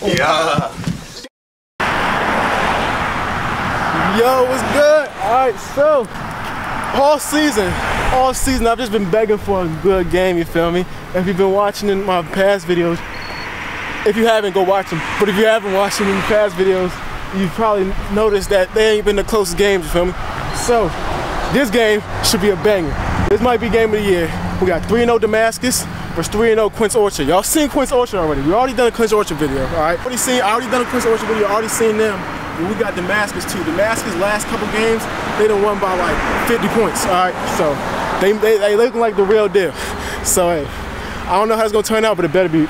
Yeah. Yo, what's good? Alright, so all season, I've just been begging for a good game, you feel me? If you've been watching in my past videos, if you haven't, go watch them. But if you haven't watched them in the past videos, you've probably noticed that they ain't been the closest games, you feel me? So, this game should be a banger. This might be game of the year. We got 3-0 Damascus versus 3-0 Quince Orchard. Y'all seen Quince Orchard already. We already done a Quince Orchard video, all right? I already done a Quince Orchard video, already seen them. And we got Damascus too. Damascus last couple games, they done won by like 50 points, all right? So, they looking like the real deal. So, hey, I don't know how it's gonna turn out, but it better be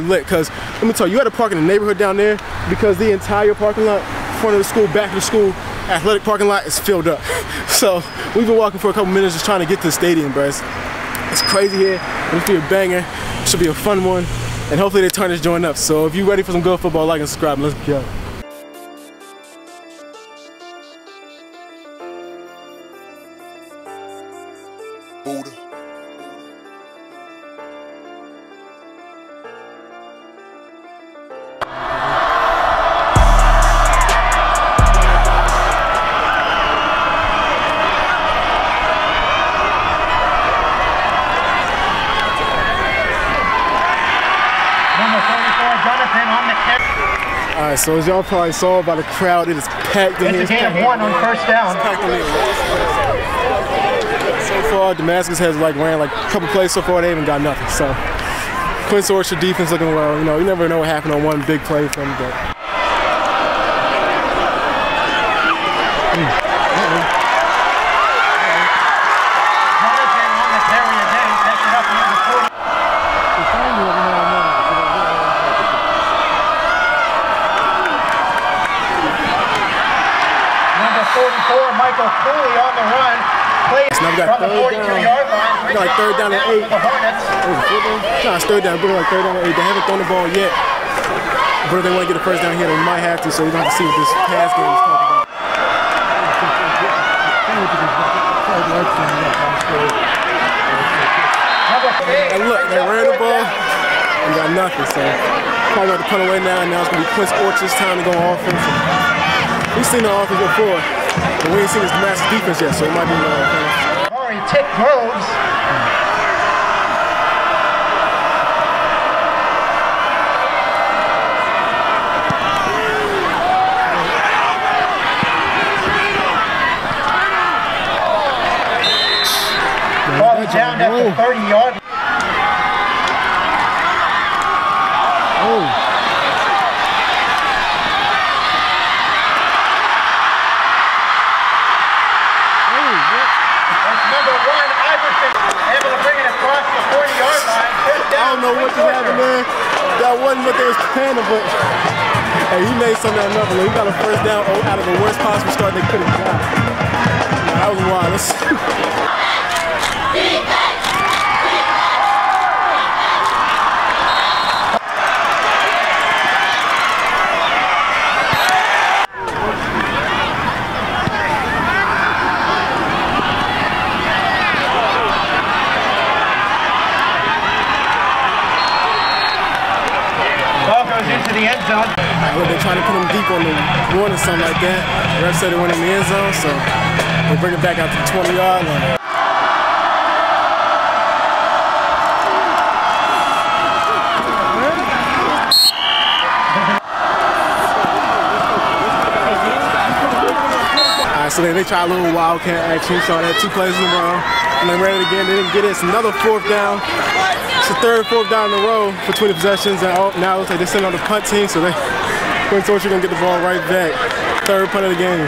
lit, cause let me tell you, you had to park in the neighborhood down there because the entire parking lot, front of the school, back of the school, athletic parking lot is filled up. So we've been walking for a couple minutes just trying to get to the stadium, bro. It's crazy here. It's gonna be a banger. It should be a fun one, and hopefully they turn this joint up. So if you're ready for some good football, like and subscribe. Let's go. Alright, so as y'all probably saw by the crowd, it is packed in here. It's a gain of 1 on first down. So far, Damascus has like ran like a couple plays so far, they haven't got nothing. So, Quince Orchard defense looking well. You know, you never know what happened on one big play from them. Like third down and 8. Nah, it's third down. But like third down and 8. They haven't thrown the ball yet. But if they want to get a first down here, they might have to. So we don't have to see what this pass game is talking about. And look, they ran the ball and got nothing. So probably about to punt away now. And now it's going to be Quince Orchard's time to go on offense. We've seen the offense before, but we ain't seen this massive defense yet. So it might be the offense. Chick Rose. Ball down at the 30-yard line. That wasn't what they was planning, but hey, he made something out of nothing. He got a first down out of the worst possible start they could have got. That was wild. They're trying to put him deep on the one or something like that. The ref said they went in the end zone, so they bring it back out to the 20-yard line. Alright, so they tried a little wildcat action. So they had 2 plays in a row, and they ran it again. They didn't get it. It's another 4th down. It's the 3rd, 4th down in a row between the possessions, and now it looks like they're sitting on the punt team, so Quince Orchard gonna get the ball right back. 3rd punt of the game.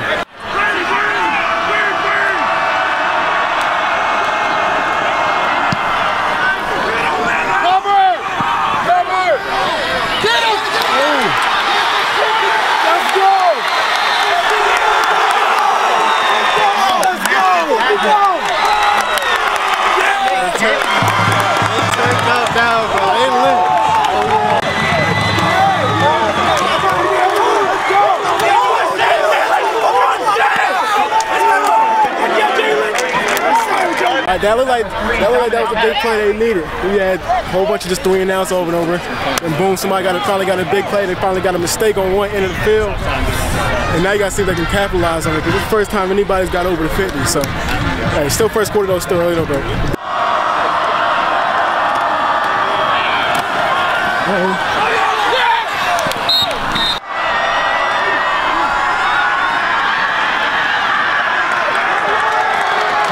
That looked like that was a big play they needed. We had whole bunch of just 3-and-outs over and over. And boom, somebody finally got a big play. They finally got a mistake on one end of the field. And now you got to see if they can capitalize on it. Because it's the first time anybody's got over the 50. So, hey, still first quarter, though, still a little bit.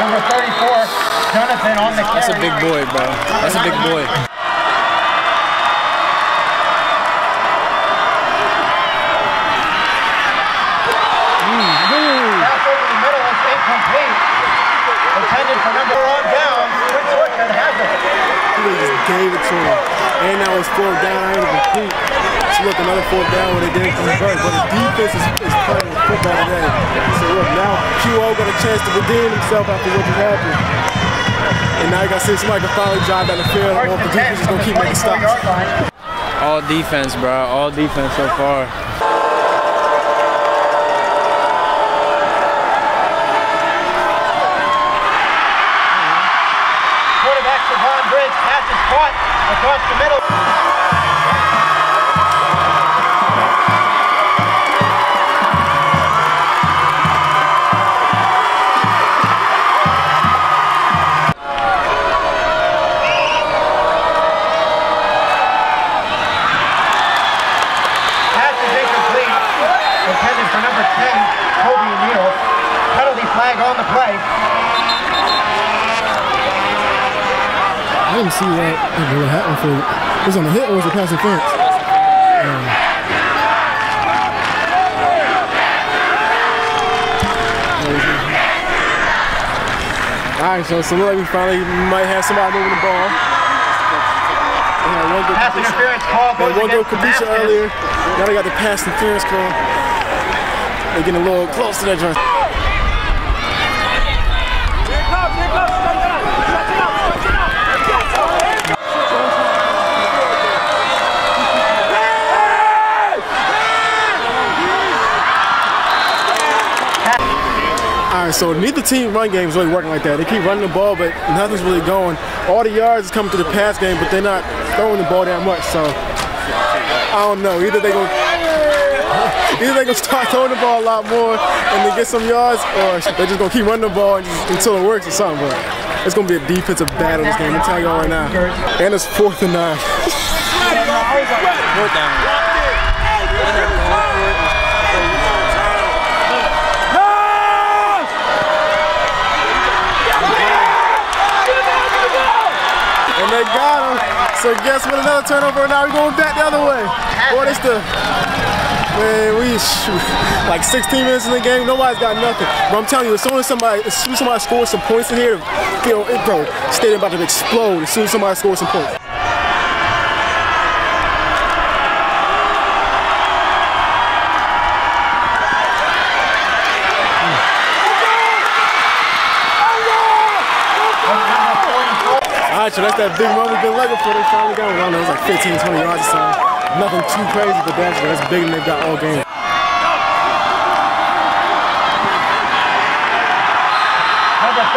Number 34, Jonathan on the carry. That's a big boy, bro. That's a big boy. Pass over the middle is incomplete. Intended for number 4 on down. Quince Orchard has it. He just gave it to him. And now it's 4th down. I ain't complete. So look, another 4th down where they didn't convert. But the defense is playing football today. So look, now QO got a chance to redeem himself after what just happened. And now you got to see somebody can finally drive down the field. Or the defense is going to keep making stops. All defense, bro. All defense so far. Quarterback Chavon Bridges passes caught across the middle. I didn't see that really happen for it. It was on the hit or was it pass interference? All right, so it looks like we finally might have somebody moving the ball. Pass interference call goes against Damascus earlier. Now they got the pass interference call. They're getting a little close to that joint. So neither team run game is really working like that. They keep running the ball, but nothing's really going. All the yards is coming to the pass game, but they're not throwing the ball that much. So I don't know. Either they're gonna start throwing the ball a lot more and then get some yards, or they're just gonna keep running the ball until it works or something. But it's gonna be a defensive battle this game. I'm telling y'all right now. And it's 4th and 9. 4th down. They got him. So guess what? Another turnover. Now we're going back the other way. What is the man? We shoot like 16 minutes in the game. Nobody's got nothing. But I'm telling you, as soon as somebody scores some points in here, you know, bro, stadium about to explode. As soon as somebody scores some points. So that's that big run we've been looking for. They finally got it. I don't know, it was like 15, 20 yards or something. Nothing too crazy, but that's bigger than they got all game. Number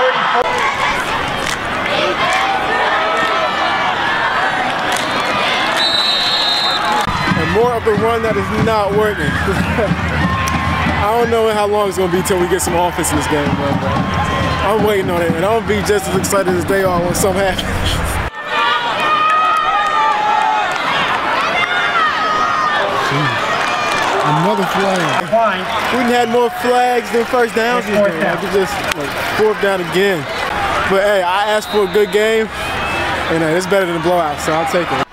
34. And more of the run that is not working. I don't know how long it's going to be till we get some offense in this game, bro. I'm waiting on it, and I'll be just as excited as they are when something happens. Another flag. We had more flags than first downs. It's just like, 4th down again. But hey, I asked for a good game, and it's better than a blowout, so I'll take it.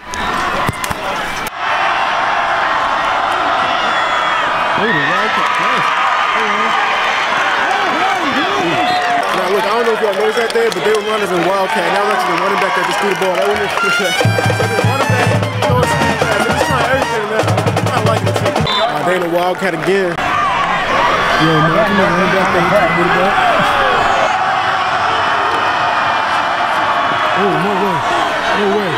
I don't know if y'all noticed that there, but they were running as a wildcat. Now we're actually running back that just threw the ball. That wouldn't have been running back, throwing speed back. They're just trying everything now. I'm not liking the team. They in a wildcat again. Yo, man, come on, run back that threw the ball. Oh, no way. No way.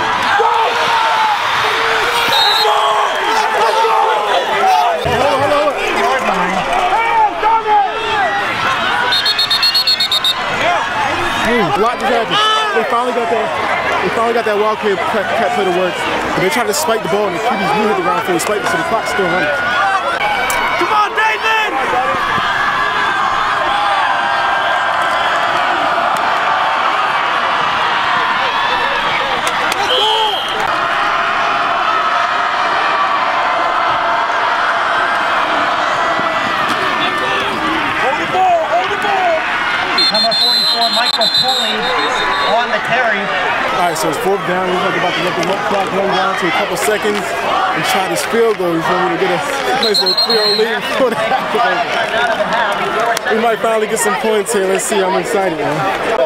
A lot just happened. They finally got there. They finally got that wild clear cat play to work. And they tried to spike the ball, and the QB's blue hit the ground for the spike, so the clock's still running. Come on, David! Michael Foley on the carry. All right, so it's fourth down. We're talking about to let the clock run down to a couple seconds and try this field goal. We're going to get a nice little 3-0 lead. We might finally get some points here. Let's see. I'm excited, man.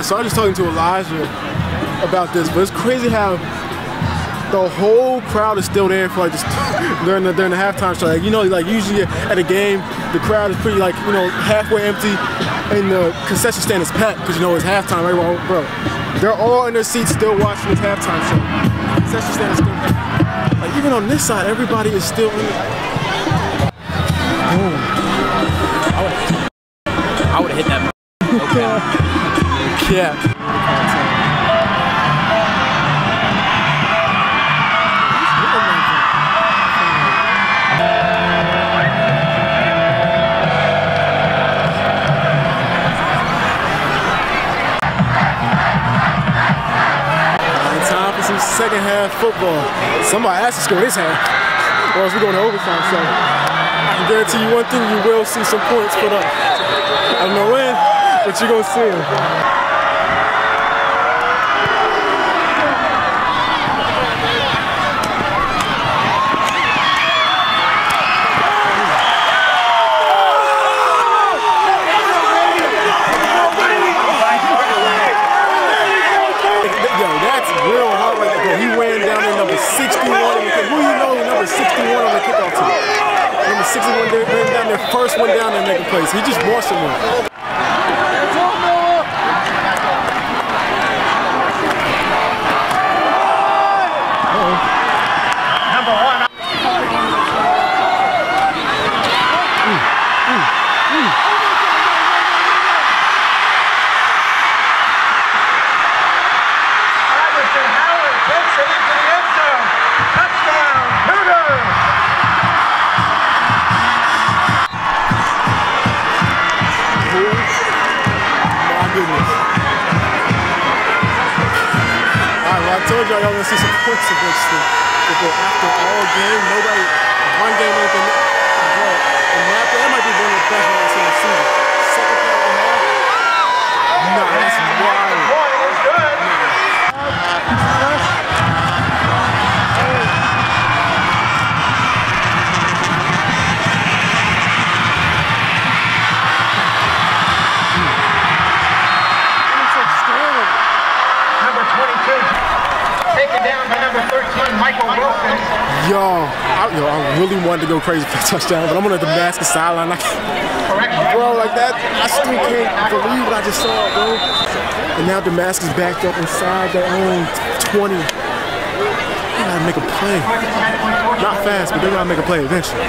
So I was just talking to Elijah about this, but it's crazy how the whole crowd is still there for like just during the halftime show. Like, you know, like usually at a game, the crowd is pretty like, you know, halfway empty, and the concession stand is packed because, you know, it's halftime. Everyone, bro, they're all in their seats still watching this halftime show. The concession stand is still packed. Like even on this side, everybody is still in I would have hit that. Okay. Yeah. Time for some second half football. Somebody has to score this half, or else we're going to overtime. So I can guarantee you one thing: you will see some points put up. I don't know when, but you're gonna see them. First one down there making plays. He just watched him win. Y'all gonna see some points against them. After all game, nobody, one game ain't been involved. And after, that might be one of the best ones in the season. Second half and half. No, that's wild. Boy, it was good. Yo, I really wanted to go crazy for a touchdown, but I'm on the Damascus sideline. Bro, like that, I still can't believe what I just saw, bro. And now Damascus backed up inside their own 20. They gotta make a play. Not fast, but they gotta make a play eventually.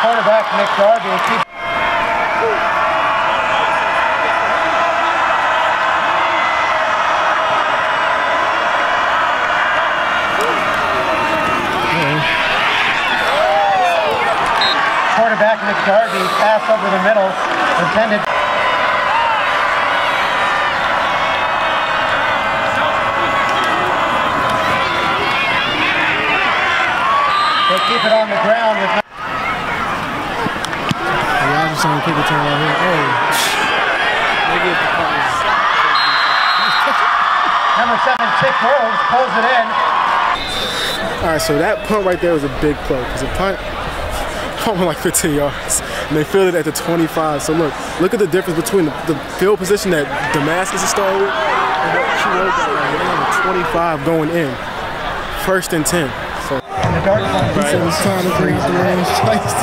Quarterback McGarvey. Quarterback McGarvey pass over the middle, intended. keep it on the ground. I just want to keep it turn right here. Oh. Number 7, Chick Rose, pulls it in. All right, so that punt right there was a big play because the punt went like 15 yards, and they fielded it at the 25. So look at the difference between the field position that Damascus is starting with and what she wrote down right here. Number 25 going in, 1st and 10. So the dark right. Was trying to bring the wrong place.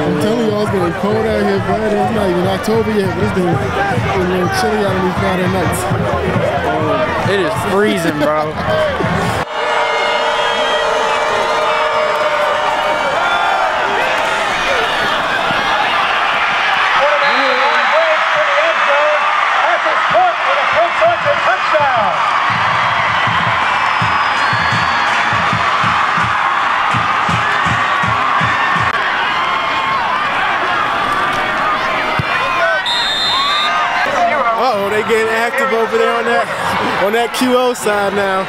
I'm telling you, all it's getting cold out here, bro. It's not even October yet, but it's getting a little chilly out on these Friday nights. It is freezing, bro. Getting active over there on that QO side now.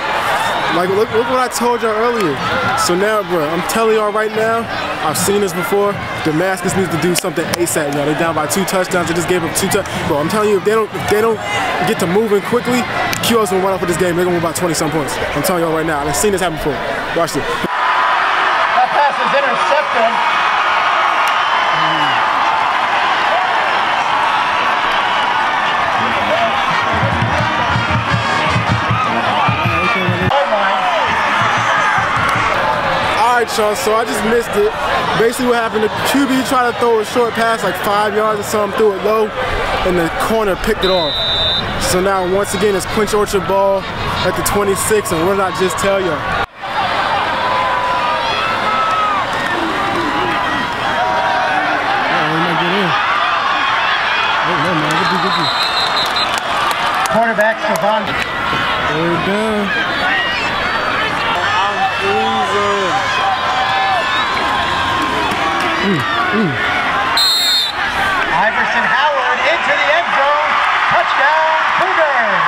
Like look what I told y'all earlier. So now, bro, I'm telling y'all right now, I've seen this before. Damascus needs to do something ASAP. Now they're down by 2 touchdowns. They just gave up 2 touchdowns. Bro, I'm telling you, if they don't get to moving quickly, QO's gonna run up with this game. They're gonna win by 20-some points. I'm telling y'all right now. I've seen this happen before. Watch this. That pass is intercepted. So I just missed it. Basically what happened, the QB tried to throw a short pass, like 5 yards or something, threw it low, and the corner picked it off. So now once again it's Quince Orchard ball at the 26, and what did I just tell you? Cornerback Shavonda. There we go. Iverson Howard into the end zone. Touchdown, Cougars!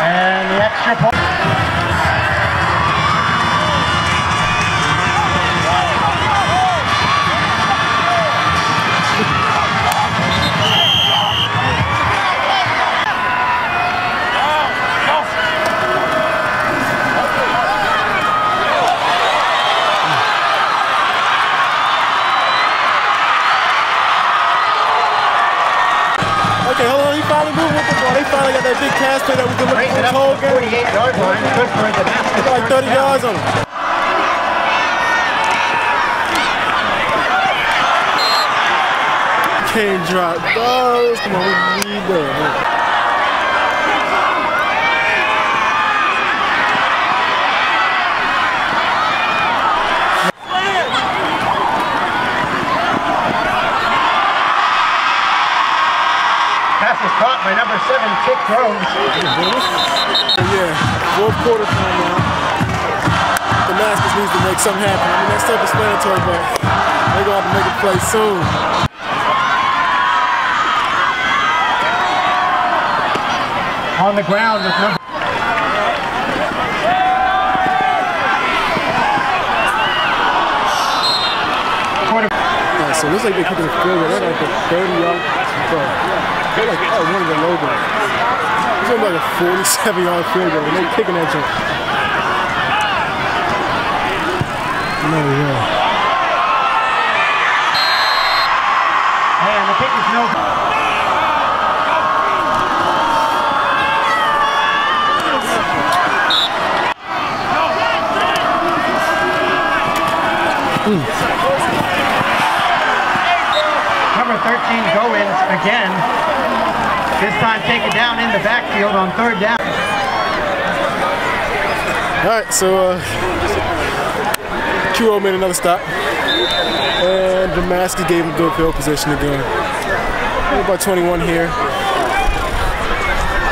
And the extra point. They finally got that big pass play that we've been looking for the whole game. 48-yard line, good for the basket. Like 30 yards on it. Can't drop those. Come on, we need that. Caught by number 7, Chick Rose. Yeah, 4th quarter time now. Damascus needs to make something happen. I mean, that's self-explanatory, but they're going to have to make a play soon. On the ground with number. Yeah, so it looks like they're keeping the field with like a 30-yard. They're like, oh, one of the low guys. This is like a 47-yard field goal, and they're kicking at you. No way. Man, the kick is no good. Number 13 go in again. This time taken down in the backfield on 3rd down. All right, so QO made another stop. And Damascus gave him good field position again. We're about 21 here.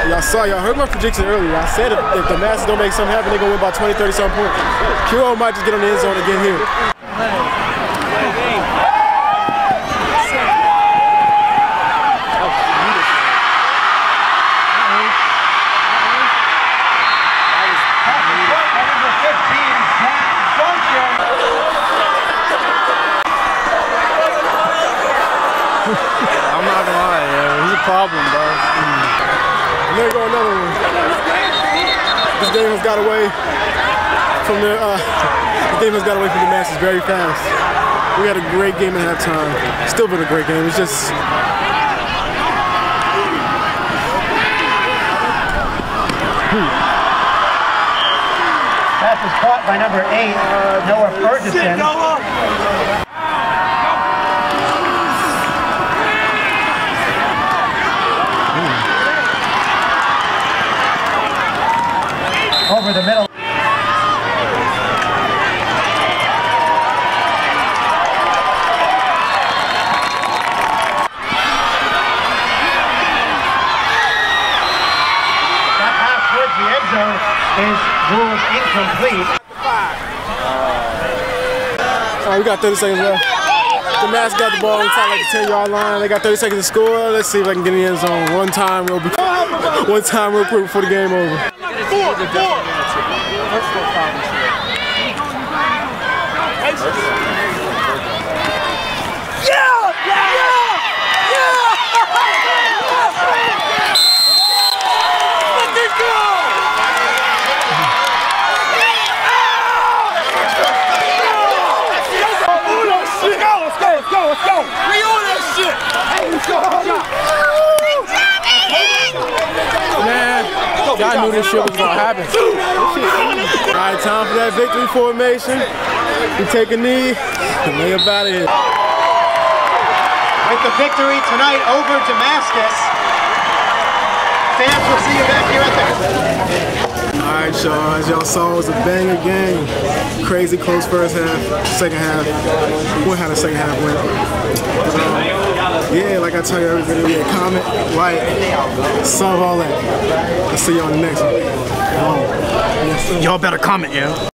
Y'all heard my prediction earlier. I said if Damascus don't make something happen, they're going to win by 20, 30-something points. QO might just get on the end zone again here. there go another one. This game has got away from the Damascus very fast. We had a great game at halftime. Still been a great game. It's just pass is caught by number 8, Noah Ferguson. Over the middle. Is ruled incomplete. All right, we got 30 seconds left. Damascus got the ball inside like the 10-yard line. They got 30 seconds to score. Let's see if I can get in the end zone one time real quick before the game over. I knew this shit was gonna happen. Alright, time for that victory formation. We take a knee and lay up out of here. With the victory tonight over Damascus, fans will see you back here at the... Alright, y'all, as y'all saw, it was a banger game. Crazy close first half, second half. We had a second half win. Yeah, like I tell you, everybody, comment, like, sub, all that. I'll see y'all in the next one. Y'all better comment, yeah.